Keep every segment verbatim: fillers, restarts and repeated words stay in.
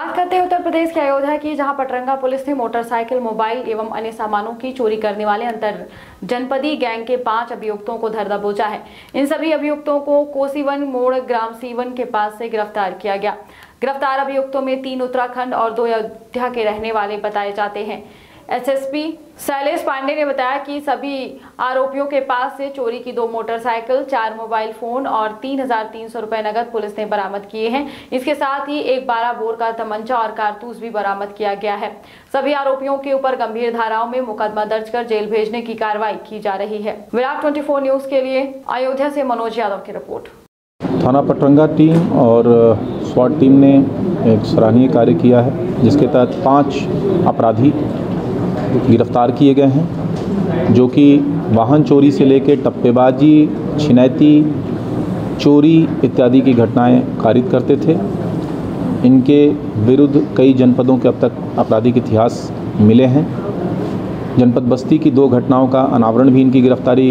बात करते हैं उत्तर प्रदेश के अयोध्या की, जहां पटरंगा पुलिस ने मोटरसाइकिल, मोबाइल एवं अन्य सामानों की चोरी करने वाले अंतर जनपदी गैंग के पांच अभियुक्तों को धर दबोचा है। इन सभी अभियुक्तों को कोसीवन मोड़ ग्राम सीवन के पास से गिरफ्तार किया गया। गिरफ्तार अभियुक्तों में तीन उत्तराखंड और दो अयोध्या के रहने वाले बताए जाते हैं। एसएसपी शैलेश पांडे ने बताया कि सभी आरोपियों के पास से चोरी की दो मोटरसाइकिल, चार मोबाइल फोन और तीन हजार तीन सौ रुपए नकद पुलिस ने बरामद किए हैं। इसके साथ ही एक बारह बोर का तमंचा और कारतूस भी बरामद किया गया है। सभी आरोपियों के ऊपर गंभीर धाराओं में मुकदमा दर्ज कर जेल भेजने की कार्रवाई की जा रही है। विराट ट्वेंटी फोर न्यूज के लिए अयोध्या से मनोज यादव की रिपोर्ट। थाना पटरंगा टीम और स्वाट टीम ने एक सराहनीय कार्य किया है, जिसके तहत पाँच अपराधी गिरफ्तार किए गए हैं, जो कि वाहन चोरी से लेकर टप्पेबाजी, छिनैती, चोरी इत्यादि की घटनाएं कारित करते थे। इनके विरुद्ध कई जनपदों के अब तक आपराधिक इतिहास मिले हैं। जनपद बस्ती की दो घटनाओं का अनावरण भी इनकी गिरफ्तारी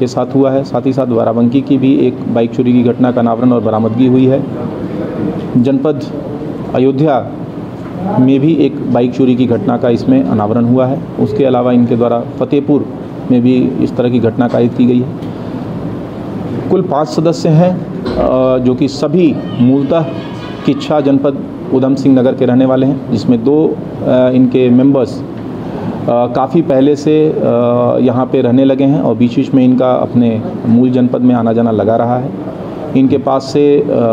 के साथ हुआ है। साथ ही साथ वाराबंकी की भी एक बाइक चोरी की घटना का अनावरण और बरामदगी हुई है। जनपद अयोध्या में भी एक बाइक चोरी की घटना का इसमें अनावरण हुआ है। उसके अलावा इनके द्वारा फतेहपुर में भी इस तरह की घटना कायद की गई है। कुल पाँच सदस्य हैं, जो कि सभी मूलतः किच्छा जनपद उधम सिंह नगर के रहने वाले हैं, जिसमें दो इनके मेंबर्स काफ़ी पहले से यहाँ पे रहने लगे हैं और बीच बीच में इनका अपने मूल जनपद में आना जाना लगा रहा है। इनके पास से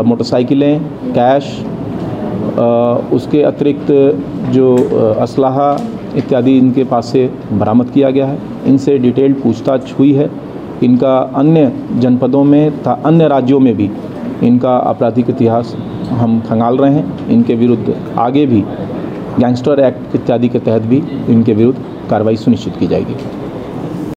मोटरसाइकिलें, कैश, उसके अतिरिक्त जो असलाहा इत्यादि इनके पास से बरामद किया गया है। इनसे डिटेल पूछताछ हुई है। इनका अन्य जनपदों में तथा अन्य राज्यों में भी इनका आपराधिक इतिहास हम खंगाल रहे हैं। इनके विरुद्ध आगे भी गैंगस्टर एक्ट इत्यादि के तहत भी इनके विरुद्ध कार्रवाई सुनिश्चित की जाएगी।